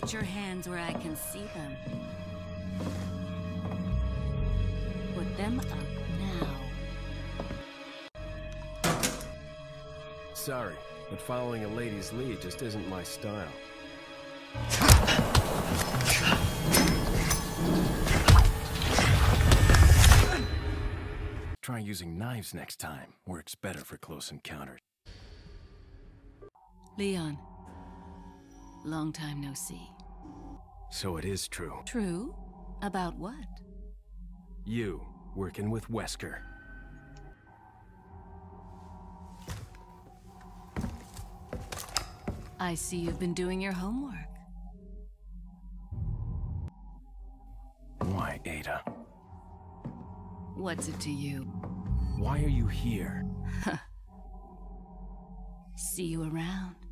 Put your hands where I can see them. Put them up now. Sorry, but following a lady's lead just isn't my style. Try using knives next time. Works better for close encounters. Leon. Long time no see. So it is true. True? About what? You, working with Wesker. I see you've been doing your homework. Why, Ada? What's it to you? Why are you here? See you around.